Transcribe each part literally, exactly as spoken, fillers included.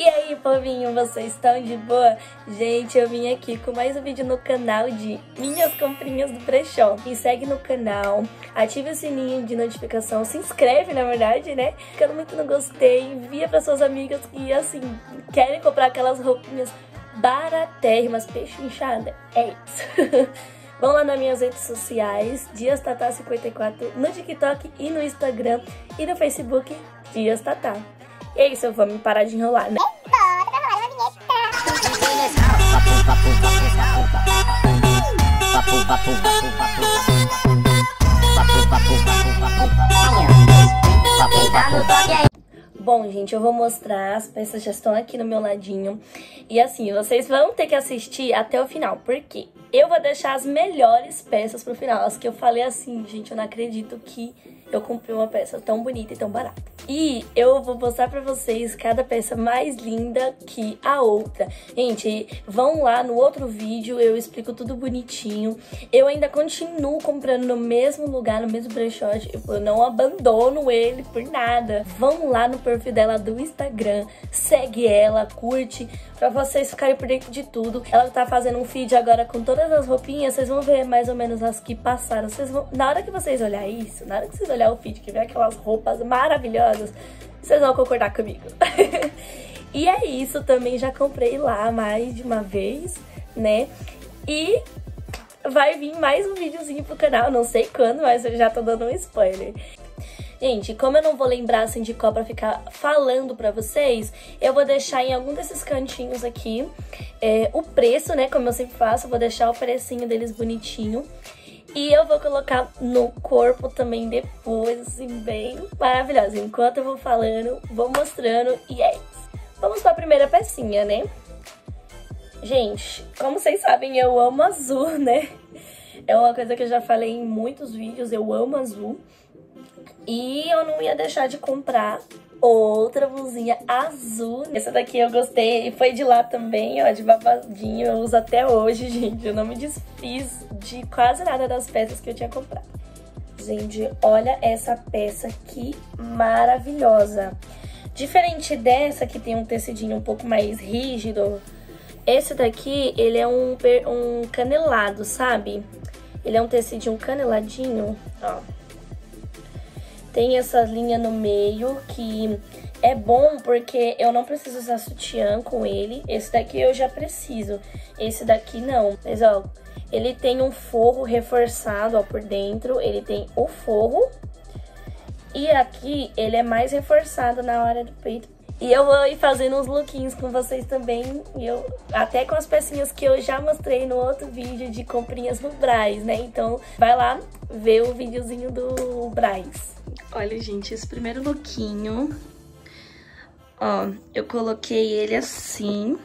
E aí, povinho, vocês estão de boa? Gente, eu vim aqui com mais um vídeo no canal de minhas comprinhas do brechó. Me segue no canal, ative o sininho de notificação, se inscreve, na verdade, né? Ficando muito no gostei, envia para suas amigas que, assim, querem comprar aquelas roupinhas baratérrimas, pechinchada. É isso. Vão lá nas minhas redes sociais, Dias Tata cinquenta e quatro, no TikTok e no Instagram, e no Facebook, Dias Tata. E é isso, eu vou me parar de enrolar, né? Bom, gente, eu vou mostrar, as peças já estão aqui no meu ladinho. E assim, vocês vão ter que assistir até o final, porque eu vou deixar as melhores peças pro final. As que eu falei assim, gente, eu não acredito que eu comprei uma peça tão bonita e tão barata. E eu vou mostrar pra vocês cada peça mais linda que a outra. Gente, vão lá no outro vídeo, eu explico tudo bonitinho. Eu ainda continuo comprando no mesmo lugar, no mesmo brechó. Eu não abandono ele por nada. Vão lá no perfil dela do Instagram, segue ela, curte, pra vocês ficarem por dentro de tudo. Ela tá fazendo um feed agora com todas as roupinhas, vocês vão ver mais ou menos as que passaram. Vocês vão... Na hora que vocês olharem isso, na hora que vocês olharem o feed, que vem aquelas roupas maravilhosas, vocês vão concordar comigo. E é isso, também já comprei lá mais de uma vez, né? E vai vir mais um videozinho pro canal, não sei quando, mas eu já tô dando um spoiler. Gente, como eu não vou lembrar assim de qual pra ficar falando pra vocês, eu vou deixar em algum desses cantinhos aqui é, o preço, né? Como eu sempre faço, eu vou deixar o precinho deles bonitinho. E eu vou colocar no corpo também depois, assim, bem maravilhoso. Enquanto eu vou falando, vou mostrando e é isso. Vamos pra primeira pecinha, né? Gente, como vocês sabem, eu amo azul, né? É uma coisa que eu já falei em muitos vídeos, eu amo azul. E eu não ia deixar de comprar outra blusinha azul. Essa daqui eu gostei e foi de lá também, ó, de babadinho. Eu uso até hoje, gente. Eu não me desfiz de quase nada das peças que eu tinha comprado. Gente, olha essa peça aqui maravilhosa. Diferente dessa, que tem um tecidinho um pouco mais rígido, esse daqui, ele é um, um canelado, sabe? Ele é um tecidinho caneladinho, ó. Tem essa linha no meio, que é bom porque eu não preciso usar sutiã com ele. Esse daqui eu já preciso, esse daqui não. Mas, ó, ele tem um forro reforçado, ó, por dentro. Ele tem o forro. E aqui ele é mais reforçado na hora do peito. E eu vou ir fazendo uns lookinhos com vocês também. E eu, até com as pecinhas que eu já mostrei no outro vídeo de comprinhas no Brás, né? Então, vai lá ver o videozinho do Brás. Olha, gente, esse primeiro lookinho, ó, eu coloquei ele assim,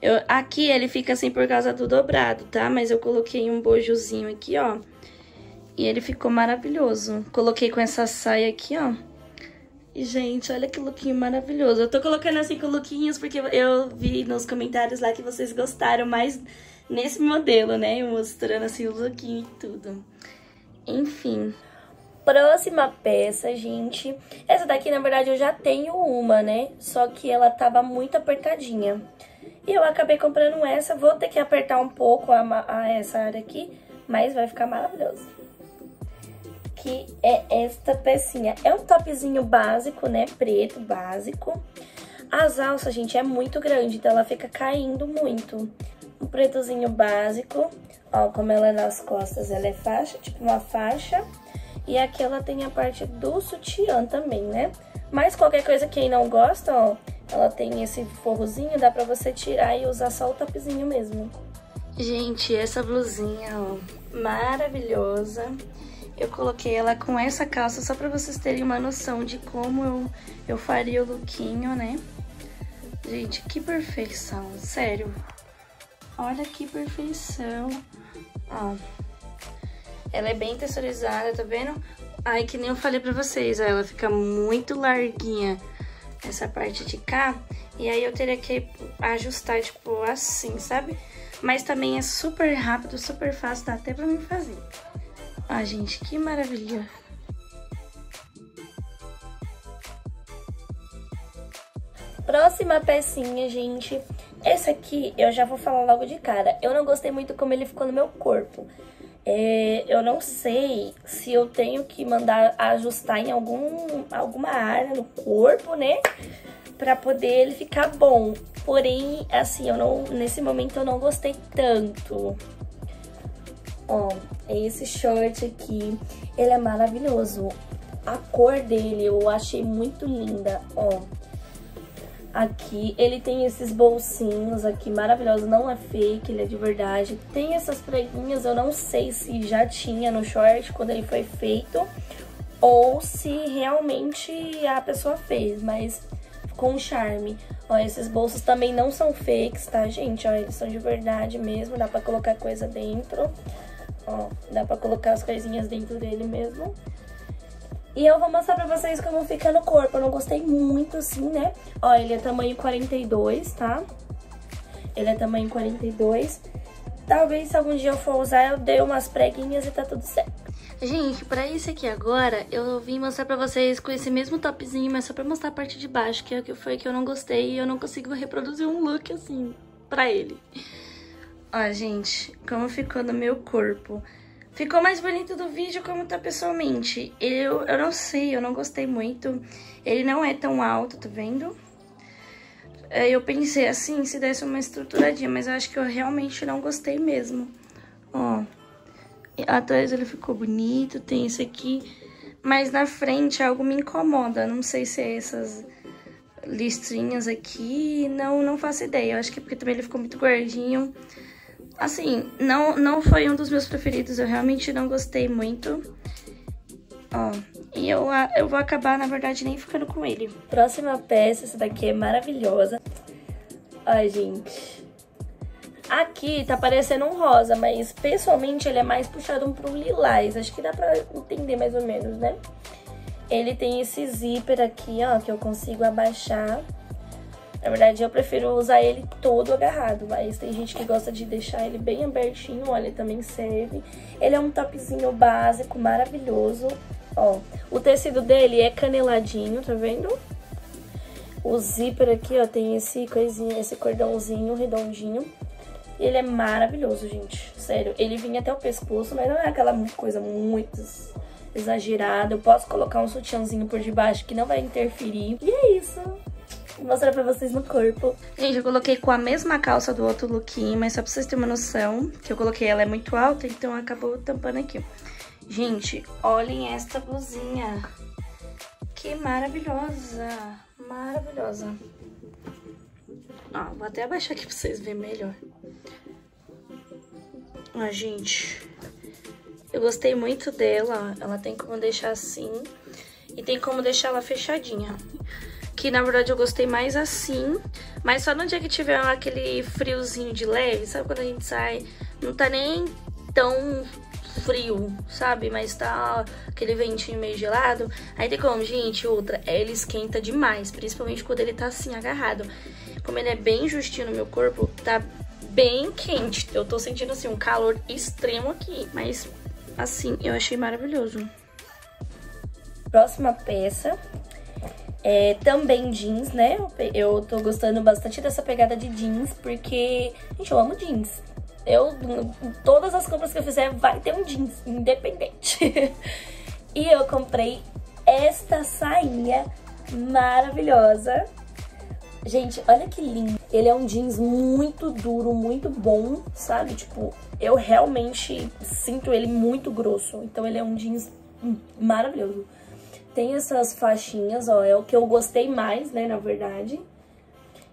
eu, aqui ele fica assim por causa do dobrado, tá? Mas eu coloquei um bojozinho aqui, ó, e ele ficou maravilhoso. Coloquei com essa saia aqui, ó, e, gente, olha que lookinho maravilhoso. Eu tô colocando assim com lookinhos porque eu vi nos comentários lá que vocês gostaram mais nesse modelo, né? Eu mostrando assim o lookinho e tudo. Enfim... Próxima peça, gente. Essa daqui, na verdade, eu já tenho uma, né? Só que ela tava muito apertadinha. E eu acabei comprando essa. Vou ter que apertar um pouco a, a essa área aqui, mas vai ficar maravilhoso. Que é esta pecinha. É um topzinho básico, né? Preto, básico. As alças, gente, é muito grande, então ela fica caindo muito. Um pretozinho básico. Ó, como ela é nas costas, ela é faixa, tipo uma faixa. E aqui ela tem a parte do sutiã também, né? Mas qualquer coisa, quem não gosta, ó, ela tem esse forrozinho, dá pra você tirar e usar só o topzinho mesmo. Gente, essa blusinha, ó, maravilhosa. Eu coloquei ela com essa calça só pra vocês terem uma noção de como eu, eu faria o lookinho, né? Gente, que perfeição, sério. Olha que perfeição, ó. Ela é bem texturizada, tá vendo? Aí, que nem eu falei pra vocês, ó, ela fica muito larguinha, essa parte de cá. E aí eu teria que ajustar, tipo, assim, sabe? Mas também é super rápido, super fácil, dá até pra mim fazer. Ó, gente, que maravilha! Próxima pecinha, gente. Esse aqui eu já vou falar logo de cara. Eu não gostei muito como ele ficou no meu corpo. É, eu não sei se eu tenho que mandar ajustar em algum, alguma área no corpo, né? Pra poder ele ficar bom. Porém, assim, eu não, nesse momento eu não gostei tanto. Ó, esse short aqui, ele é maravilhoso. A cor dele eu achei muito linda, ó. Aqui, ele tem esses bolsinhos aqui maravilhosos, não é fake, ele é de verdade. Tem essas preguinhas, eu não sei se já tinha no short quando ele foi feito ou se realmente a pessoa fez, mas ficou um charme. Ó, esses bolsos também não são fakes, tá, gente? Ó, eles são de verdade mesmo, dá pra colocar coisa dentro. Ó, dá pra colocar as coisinhas dentro dele mesmo. E eu vou mostrar pra vocês como fica no corpo. Eu não gostei muito, assim, né? Ó, ele é tamanho quarenta e dois, tá? Ele é tamanho quarenta e dois. Talvez se algum dia eu for usar, eu dei umas preguinhas e tá tudo certo. Gente, pra isso aqui agora, eu vim mostrar pra vocês com esse mesmo topzinho, mas só pra mostrar a parte de baixo, que foi que eu não gostei e eu não consigo reproduzir um look, assim, pra ele. Ó, gente, como ficou no meu corpo... Ficou mais bonito do vídeo como tá pessoalmente. Eu, eu não sei, eu não gostei muito. Ele não é tão alto, tá vendo? Eu pensei assim, se desse uma estruturadinha, mas eu acho que eu realmente não gostei mesmo. Ó, atrás ele ficou bonito, tem esse aqui. Mas na frente algo me incomoda, não sei se é essas listrinhas aqui. Não, não faço ideia, eu acho que é porque também ele ficou muito gordinho. Assim, não, não foi um dos meus preferidos, eu realmente não gostei muito. Ó, e eu, eu vou acabar, na verdade, nem ficando com ele. Próxima peça, essa daqui é maravilhosa. Ó, gente. Aqui tá parecendo um rosa, mas pessoalmente ele é mais puxado pro lilás. Acho que dá pra entender mais ou menos, né? Ele tem esse zíper aqui, ó, que eu consigo abaixar. Na verdade, eu prefiro usar ele todo agarrado, mas tem gente que gosta de deixar ele bem abertinho, olha, ele também serve. Ele é um topzinho básico, maravilhoso, ó. O tecido dele é caneladinho, tá vendo? O zíper aqui, ó, tem esse coisinha, esse cordãozinho redondinho. Ele é maravilhoso, gente, sério. Ele vinha até o pescoço, mas não é aquela coisa muito exagerada. Eu posso colocar um sutiãzinho por debaixo que não vai interferir. E é isso! Vou mostrar pra vocês no corpo. Gente, eu coloquei com a mesma calça do outro lookinho, mas só pra vocês terem uma noção, que eu coloquei ela é muito alta, então acabou tampando aqui. Gente, olhem esta blusinha. Que maravilhosa. Maravilhosa. Ó, vou até abaixar aqui pra vocês verem melhor. Ó, gente. Eu gostei muito dela, ó. Ela tem como deixar assim e tem como deixar ela fechadinha. Que, na verdade, eu gostei mais assim, mas só no dia que tiver aquele friozinho de leve, sabe quando a gente sai, não tá nem tão frio, sabe? Mas tá ó, aquele ventinho meio gelado, aí tem como, gente, outra, ele esquenta demais, principalmente quando ele tá assim, agarrado. Como ele é bem justinho no meu corpo, tá bem quente, eu tô sentindo, assim, um calor extremo aqui, mas, assim, eu achei maravilhoso. Próxima peça... É, também jeans, né? Eu tô gostando bastante dessa pegada de jeans, porque, gente, eu amo jeans. Eu, todas as compras que eu fizer, vai ter um jeans, independente. E eu comprei esta sainha maravilhosa. Gente, olha que lindo. Ele é um jeans muito duro, muito bom, sabe? Tipo, eu realmente sinto ele muito grosso. Então ele é um jeans maravilhoso. Tem essas faixinhas, ó, é o que eu gostei mais, né, na verdade.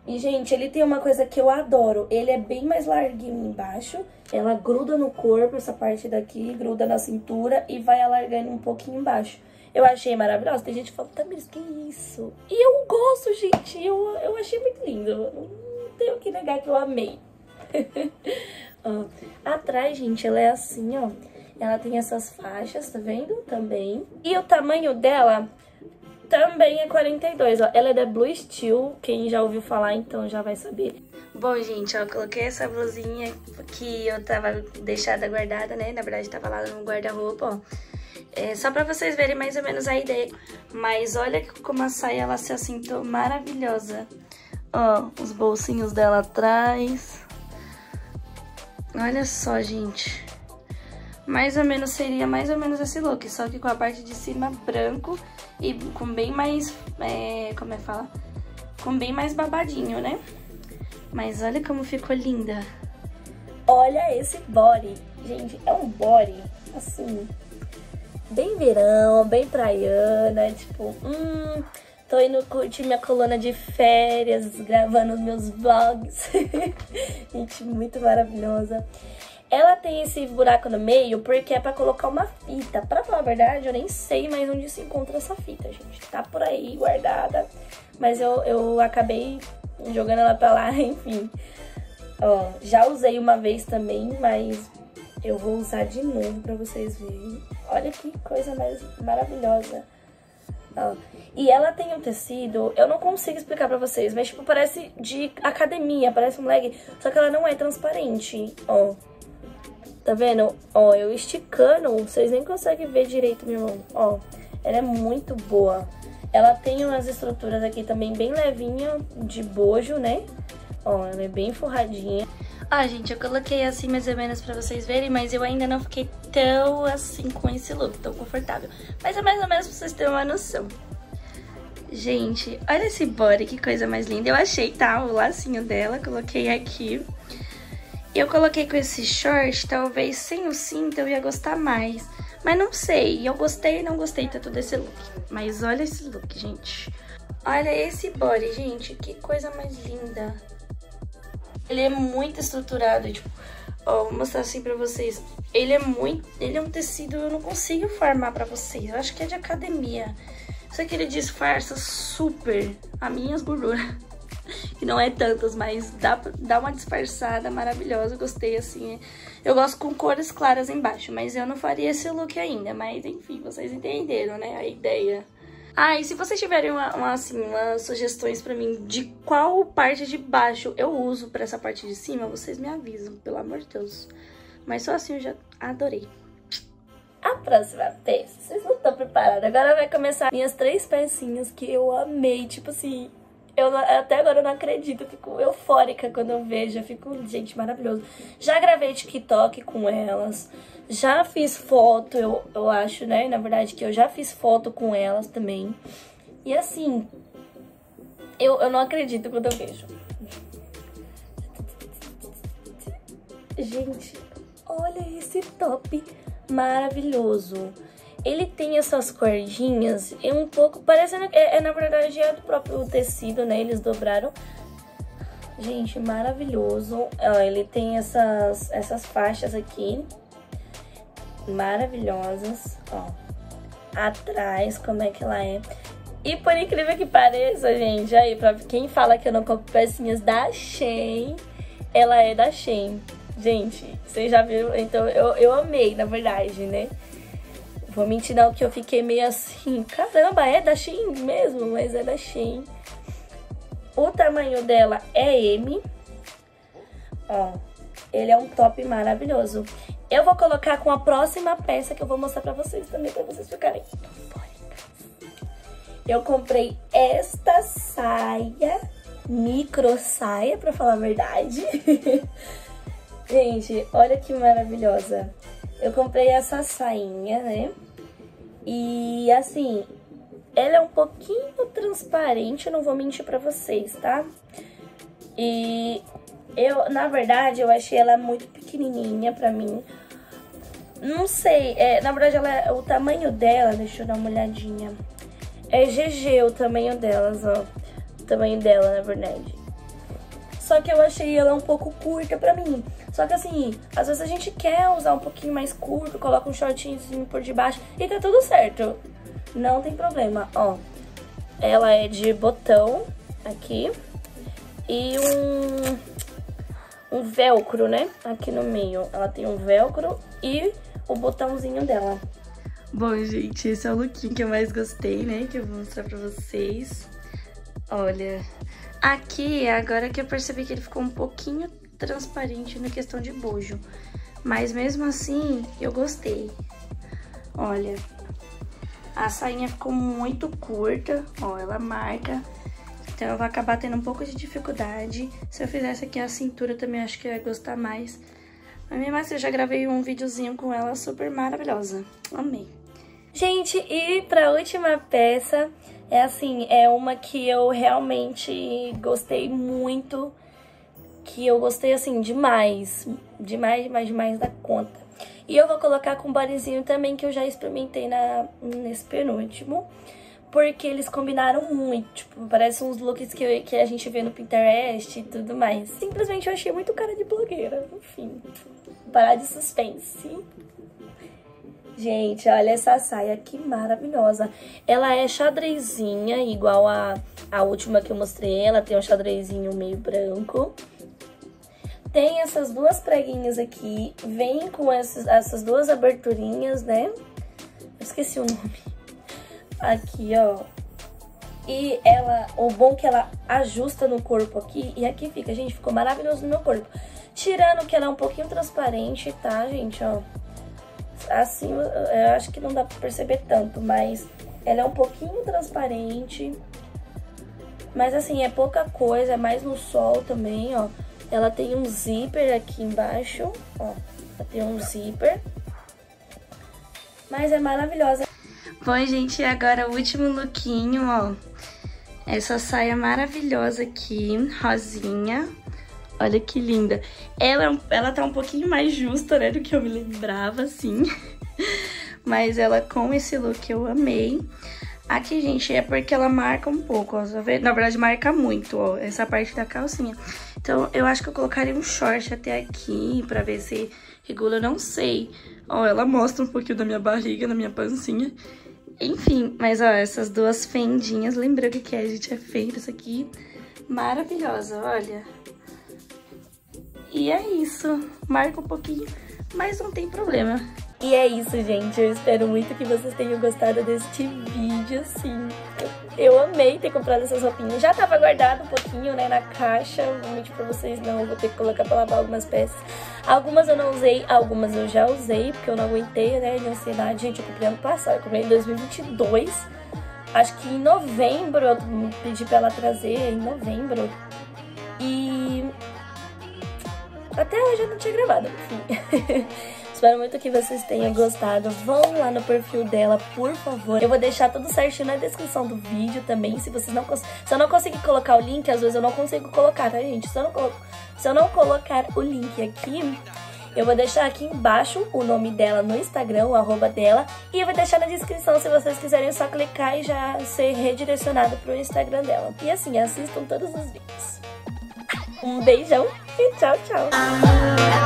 E, gente, ele tem uma coisa que eu adoro. Ele é bem mais larguinho embaixo. Ela gruda no corpo, essa parte daqui, gruda na cintura e vai alargando um pouquinho embaixo. Eu achei maravilhoso. Tem gente que fala, Tamiris, que isso? E eu gosto, gente. Eu, eu achei muito lindo. Não tenho que negar que eu amei. Ó, atrás, gente, ela é assim, ó. Ela tem essas faixas, tá vendo? Também. E o tamanho dela também é quarenta e dois, ó. Ela é da Blue Steel, quem já ouviu falar, então já vai saber. Bom, gente, ó, eu coloquei essa blusinha que eu tava deixada guardada, né? Na verdade, tava lá no guarda-roupa, ó. É só pra vocês verem mais ou menos a ideia. Mas olha como a saia, ela se assentou maravilhosa. Ó, os bolsinhos dela atrás. Olha só, gente. Mais ou menos seria mais ou menos esse look, só que com a parte de cima branco e com bem mais, é, como é que fala? Com bem mais babadinho, né? Mas olha como ficou linda. Olha esse body. Gente, é um body, assim, bem verão, bem praiana, tipo, hum, tô indo curtir minha coluna de férias, gravando os meus vlogs. Gente, muito maravilhosa. Ela tem esse buraco no meio porque é pra colocar uma fita. Pra falar a verdade, eu nem sei mais onde se encontra essa fita, gente. Tá por aí, guardada. Mas eu, eu acabei jogando ela pra lá, enfim. Ó, já usei uma vez também, mas eu vou usar de novo pra vocês verem. Olha que coisa mais maravilhosa. Ó, e ela tem um tecido, eu não consigo explicar pra vocês, mas tipo, parece de academia, parece um leg. Só que ela não é transparente, ó. Tá vendo? Ó, eu esticando, vocês nem conseguem ver direito, meu irmão. Ó, ela é muito boa. Ela tem umas estruturas aqui também bem levinha, de bojo, né? Ó, ela é bem forradinha. Ó, gente, eu coloquei assim mais ou menos pra vocês verem, mas eu ainda não fiquei tão assim com esse look, tão confortável. Mas é mais ou menos pra vocês terem uma noção. Gente, olha esse body, que coisa mais linda. Eu achei, tá? O lacinho dela, coloquei aqui. Eu coloquei com esse short, talvez sem o cinto eu ia gostar mais. Mas não sei, eu gostei e não gostei tanto desse look. Mas olha esse look, gente. Olha esse body, gente, que coisa mais linda. Ele é muito estruturado, tipo, ó, vou mostrar assim pra vocês. Ele é muito, ele é um tecido, eu não consigo formar pra vocês, eu acho que é de academia. Só que ele disfarça super as minhas gorduras. Que não é tantas, mas dá, dá uma disfarçada maravilhosa, eu gostei assim. Eu gosto com cores claras embaixo, mas eu não faria esse look ainda. Mas enfim, vocês entenderam, né, a ideia. Ah, e se vocês tiverem uma, uma, assim, umas sugestões pra mim de qual parte de baixo eu uso pra essa parte de cima, vocês me avisam, pelo amor de Deus. Mas só assim eu já adorei. A próxima peça, vocês não estão preparados. Agora vai começar minhas três pecinhas que eu amei, tipo assim... Eu até agora eu não acredito, eu fico eufórica quando eu vejo, eu fico, gente, maravilhoso. Já gravei TikTok com elas, já fiz foto, eu, eu acho, né, na verdade que eu já fiz foto com elas também. E assim, eu, eu não acredito quando eu vejo. Gente, olha esse top maravilhoso. Ele tem essas cordinhas e um pouco... Parecendo que é, é, na verdade, é do próprio tecido, né? Eles dobraram. Gente, maravilhoso. Ó, ele tem essas, essas faixas aqui. Maravilhosas. Ó. Atrás, como é que ela é. E por incrível que pareça, gente, aí, pra quem fala que eu não compro pecinhas da Shein, ela é da Shein. Gente, vocês já viram? Então, eu, eu amei, na verdade, né? Vou mentir não, que eu fiquei meio assim, caramba, é da Shein mesmo? Mas é da Shein. O tamanho dela é M. Ó, ele é um top maravilhoso. Eu vou colocar com a próxima peça que eu vou mostrar pra vocês também, pra vocês ficarem eufóricas. Eu comprei esta saia, micro saia, pra falar a verdade. Gente, olha que maravilhosa. Eu comprei essa sainha, né? E, assim, ela é um pouquinho transparente, eu não vou mentir pra vocês, tá? E eu, na verdade, eu achei ela muito pequenininha pra mim. Não sei, é, na verdade, ela, o tamanho dela, deixa eu dar uma olhadinha. É G G o tamanho delas, ó. O tamanho dela, na verdade. Só que eu achei ela um pouco curta pra mim. Só que assim, às vezes a gente quer usar um pouquinho mais curto, coloca um shortinho por debaixo e tá tudo certo. Não tem problema, ó. Ela é de botão aqui e um, um velcro, né? Aqui no meio. Ela tem um velcro e o botãozinho dela. Bom, gente, esse é o lookinho que eu mais gostei, né? Que eu vou mostrar pra vocês. Olha... Aqui, agora que eu percebi que ele ficou um pouquinho transparente na questão de bojo. Mas mesmo assim, eu gostei. Olha, a sainha ficou muito curta, ó, ela marca. Então eu vou acabar tendo um pouco de dificuldade. Se eu fizesse aqui a cintura também acho que eu ia gostar mais. Mas minha massa, eu já gravei um videozinho com ela super maravilhosa. Amei. Gente, e pra última peça, é assim, é uma que eu realmente gostei muito. Que eu gostei, assim, demais. Demais, demais, demais da conta. E eu vou colocar com bodyzinho também, que eu já experimentei na, nesse penúltimo. Porque eles combinaram muito, tipo, parece uns looks que, eu, que a gente vê no Pinterest e tudo mais. Simplesmente eu achei muito cara de blogueira, enfim. Parar de suspense. Gente, olha essa saia, que maravilhosa. Ela é xadrezinha, igual a, a última que eu mostrei. Ela tem um xadrezinho meio branco. Tem essas duas preguinhas aqui, vem com essas, essas duas aberturinhas, né? Eu esqueci o nome. Aqui, ó. E ela, o bom é que ela ajusta no corpo aqui. E aqui fica, gente, ficou maravilhoso no meu corpo. Tirando que ela é um pouquinho transparente, tá, gente, ó. Assim, eu acho que não dá pra perceber tanto, mas ela é um pouquinho transparente. Mas assim, é pouca coisa, é mais no sol também, ó. Ela tem um zíper aqui embaixo, ó. Ela tem um zíper. Mas é maravilhosa. Bom, gente, agora o último lookinho, ó. Essa saia maravilhosa aqui, rosinha. Olha que linda. Ela, ela tá um pouquinho mais justa, né, do que eu me lembrava, assim. Mas ela com esse look eu amei. Aqui, gente, é porque ela marca um pouco, ó. Na verdade, marca muito, ó, essa parte da calcinha. Então, eu acho que eu colocaria um short até aqui pra ver se regula, eu não sei. Ó, ela mostra um pouquinho da minha barriga, da minha pancinha. Enfim, mas ó, essas duas fendinhas, lembrando que a gente é feita, isso aqui, maravilhosa, olha. E é isso, marca um pouquinho, mas não tem problema. E é isso, gente, eu espero muito que vocês tenham gostado deste vídeo, assim. Eu amei ter comprado essas roupinhas, já tava guardado um pouquinho, né, na caixa, vou mentir pra vocês não, vou ter que colocar pra lavar algumas peças. Algumas eu não usei, algumas eu já usei, porque eu não aguentei, né, de ansiedade. Gente, eu comprei ano passado, eu comprei em dois mil e vinte e dois, acho que em novembro, eu pedi pra ela trazer, em novembro, e até hoje eu não tinha gravado, enfim. Espero muito que vocês tenham gostado. Vão lá no perfil dela, por favor. Eu vou deixar tudo certinho na descrição do vídeo também. Se vocês não cons... se eu não conseguir colocar o link, às vezes eu não consigo colocar, tá, gente? Se eu não, colo... se eu não colocar o link aqui, eu vou deixar aqui embaixo o nome dela no Instagram, o arroba dela. E eu vou deixar na descrição, se vocês quiserem, é só clicar e já ser redirecionado pro Instagram dela. E assim, assistam todos os vídeos. Um beijão e tchau, tchau!